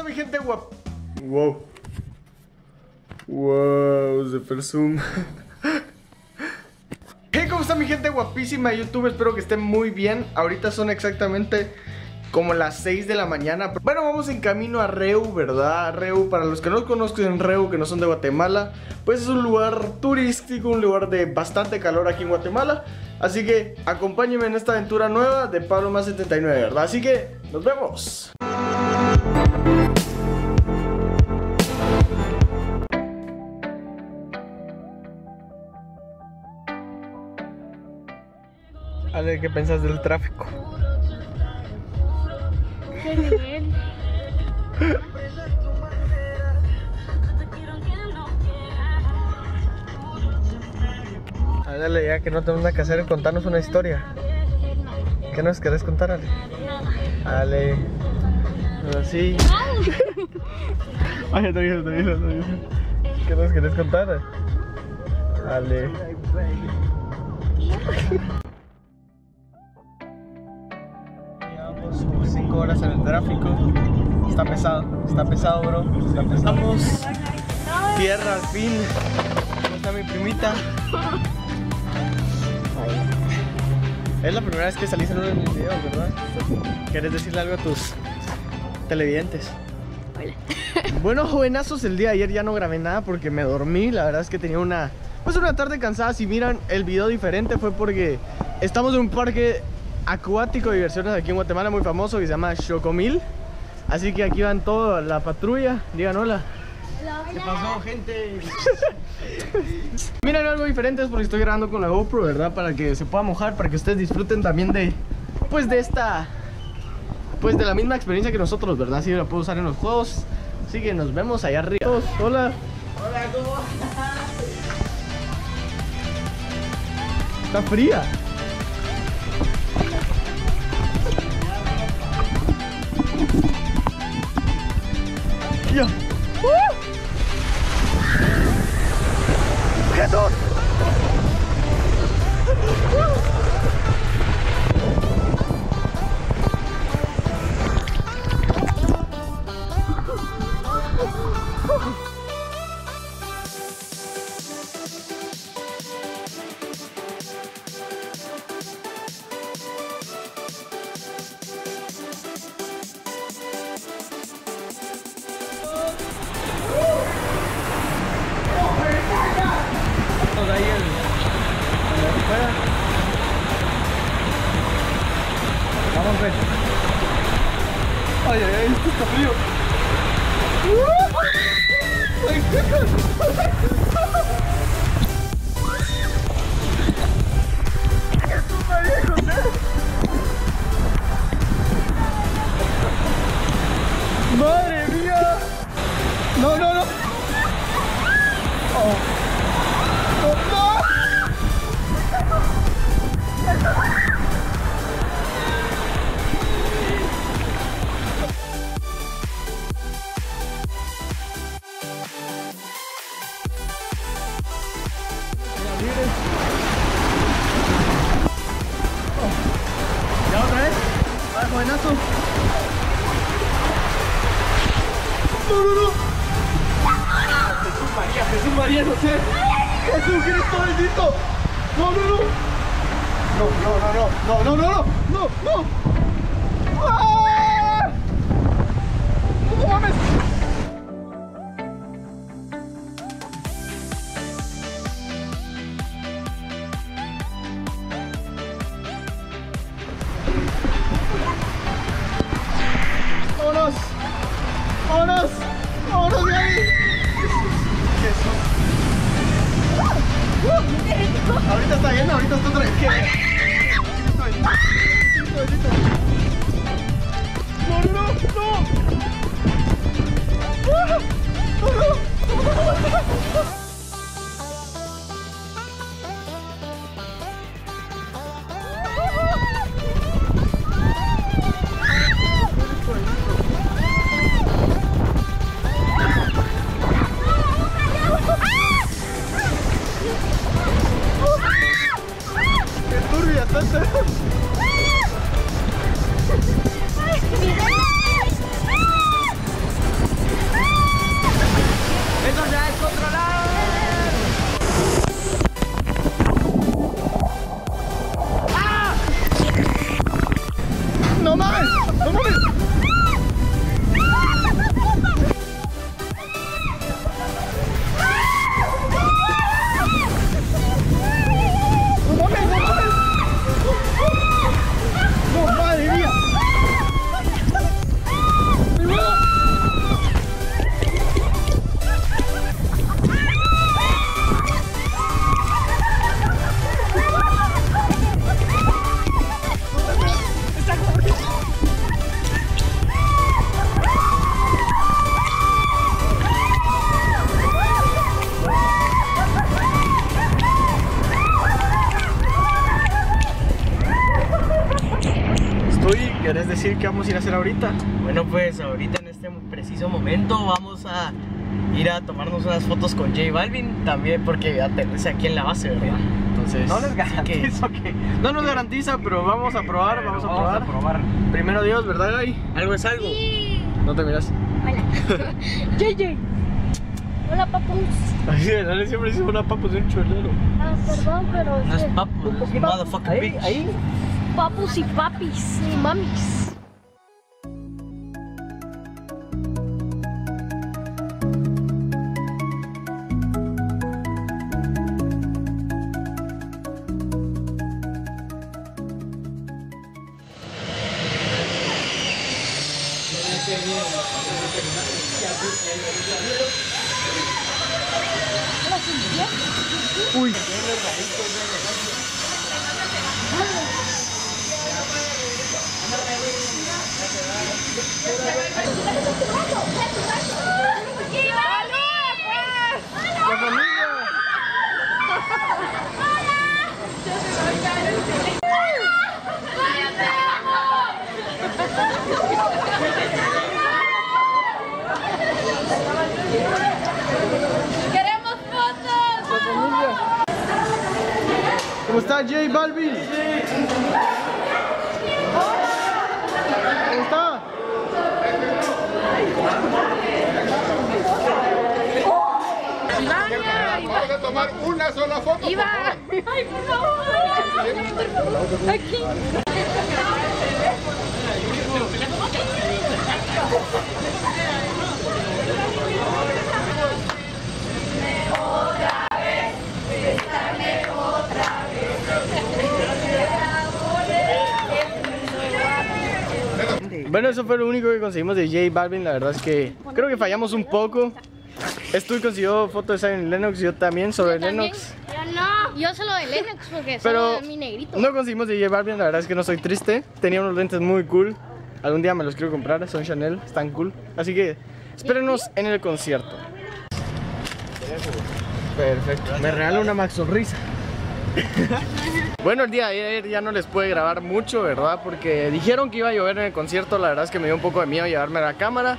está mi gente guapa. Wow. Wow, se presume. Hey, ¿cómo está mi gente guapísima de YouTube? Espero que estén muy bien. Ahorita son exactamente como las 6 de la mañana. Bueno, vamos en camino a REU, ¿verdad? REU, para los que no conozcan REU, que no son de Guatemala, pues es un lugar turístico, un lugar de bastante calor aquí en Guatemala. Así que acompáñenme en esta aventura nueva de Pablo más 79, ¿verdad? Así que, ¡nos vemos! Ale, ¿qué pensás del tráfico? Qué bien. Dale, ya que no tenemos nada que hacer, contanos una historia. ¿Qué nos querés contar, Ale? Ale, así. Ay, estoy bien. ¿Qué nos querés contar? Ale. Llevamos como 5 horas en el tráfico. Está pesado, bro. Estamos tierra al fin. ¿Cómo está mi primita? Es la primera vez que salís en uno de mis videos, ¿verdad? ¿Querés decirle algo a tus televidentes? Hola. Bueno, jovenazos, el día de ayer ya no grabé nada porque me dormí. La verdad es que tenía una tarde cansada. Si miran el video diferente fue porque estamos en un parque acuático de diversiones aquí en Guatemala muy famoso que se llama Xocomil. Así que aquí van toda la patrulla. Digan hola. ¿Qué pasó, gente? Miren algo diferente, es porque estoy grabando con la GoPro, ¿verdad? Para que se pueda mojar, para que ustedes disfruten también de, pues de esta, pues de la misma experiencia que nosotros, ¿verdad? Así la puedo usar en los juegos. Así que nos vemos allá arriba. Hola. Hola, ¿cómo estás? Está fría. Yo. ¡Jesús! Ay, esto está frío. Esto está viejo, ¿eh? Madre mía. No. Oh. No. María, no sé. Jesucristo bendito. No. ¡Ah! No mames. Vámonos de ahí. Ahorita está bien, ahorita está tranquilo. decir qué vamos a ir a hacer ahorita. Bueno, pues ahorita en este preciso momento vamos a ir a tomarnos unas fotos con J Balvin también, porque aterriza aquí en la base, ¿verdad? Entonces, no les garantizo que no nos garantiza, pero vamos a probar, pero vamos a probar. Primero Dios, ¿verdad, Gaby? Algo es algo. Sí. No te miras. Hola. JJ. Hola, papus. Ay, siempre dice hola, papus, es un chulero. Ah, perdón, pero no es papus, es motherfucking bitch. Ahí. Papus y papis y mamis. Uy. ¿Cómo está J Balvin? ¿Cómo está? Vamos a tomar una sola foto. Iba. Ay, por favor. Aquí. Bueno, eso fue lo único que conseguimos de J Balvin. La verdad es que creo que fallamos un poco. Estuve consiguió fotos de Simon Lennox, yo también, sobre Lennox. Yo no, yo solo de Lennox porque soy mi negrito. No conseguimos de J Balvin, la verdad es que no soy triste. Tenía unos lentes muy cool. Algún día me los quiero comprar, son Chanel, están cool. Así que espérenos en el concierto. Perfecto. Me regaló una Max Sonrisa. Bueno, el día de ayer ya no les pude grabar mucho, ¿verdad? Porque dijeron que iba a llover en el concierto. La verdad es que me dio un poco de miedo llevarme la cámara,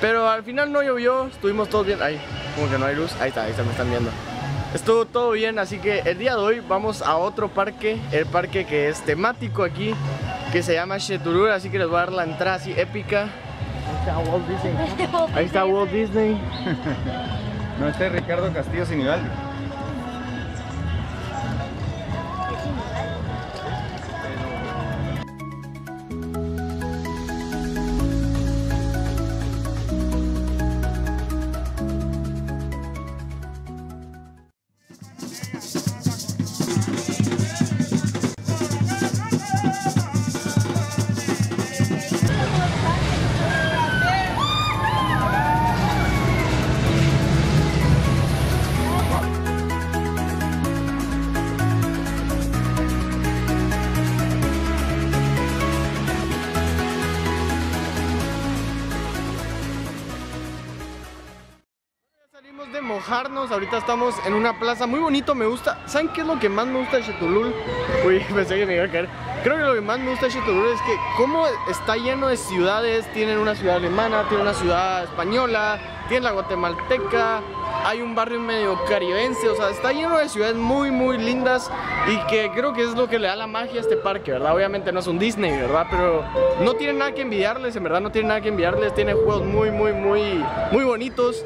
pero al final no llovió, estuvimos todos bien. Ay, como que no hay luz, ahí está, me están viendo. Estuvo todo bien, así que el día de hoy vamos a otro parque, el parque que es temático aquí, que se llama Xetulul, así que les voy a dar la entrada así épica. Ahí está Walt Disney. No, este es Ricardo Castillo Sinibaldi. Ahorita estamos en una plaza muy bonito, me gusta. ¿Saben qué es lo que más me gusta de Xetulul? Uy, pensé que me iba a caer. Creo que lo que más me gusta de Xetulul es que como está lleno de ciudades. Tienen una ciudad alemana, tienen una ciudad española, tienen la guatemalteca, hay un barrio medio caribense. O sea, está lleno de ciudades muy muy lindas, y que creo que es lo que le da la magia a este parque, ¿verdad? Obviamente no es un Disney, ¿verdad? Pero no tienen nada que envidiarles, en verdad no tienen nada que envidiarles. Tienen juegos muy muy muy muy bonitos.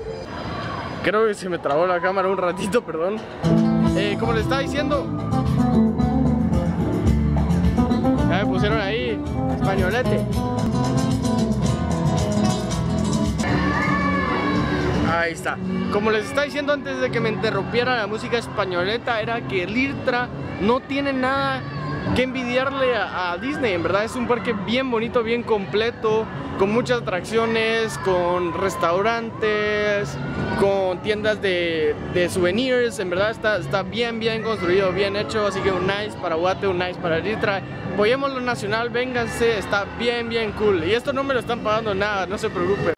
Creo que se me trabó la cámara un ratito, perdón. Como les estaba diciendo, ya me pusieron ahí, españolete. Ahí está. Como les estaba diciendo antes de que me interrumpiera la música españoleta, era que el IRTRA no tiene nada que envidiarle a Disney. En verdad es un parque bien bonito, bien completo, con muchas atracciones, con restaurantes, con tiendas de souvenirs. En verdad está bien, bien construido, bien hecho. Así que un nice para Guate, un nice para Litra. Apoyemos lo nacional, vénganse, está bien, bien cool. Y esto no me lo están pagando nada, no se preocupen.